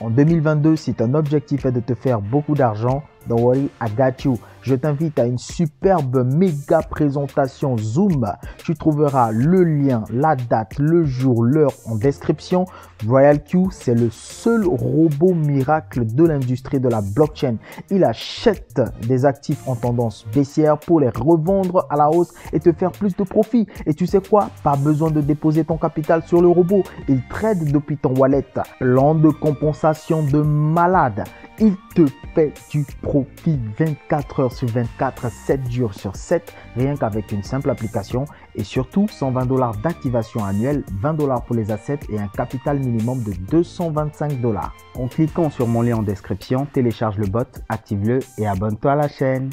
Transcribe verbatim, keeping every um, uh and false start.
En deux mille vingt-deux, si ton objectif est de te faire beaucoup d'argent, don't worry, I got you. Je t'invite à une superbe méga présentation Zoom. Tu trouveras le lien, la date, le jour, l'heure en description. ROYALQ, c'est le seul robot miracle de l'industrie de la blockchain. Il achète des actifs en tendance baissière pour les revendre à la hausse et te faire plus de profit. Et tu sais quoi? Pas besoin de déposer ton capital sur le robot. Il trade depuis ton wallet. Plan de compensation de malade. Il te paie du profit vingt-quatre heures sur vingt-quatre, sept jours sur sept, rien qu'avec une simple application et surtout cent vingt dollars d'activation annuelle, vingt dollars pour les assets et un capital minimum de deux cent vingt-cinq dollars. En cliquant sur mon lien en description, télécharge le bot, active-le et abonne-toi à la chaîne.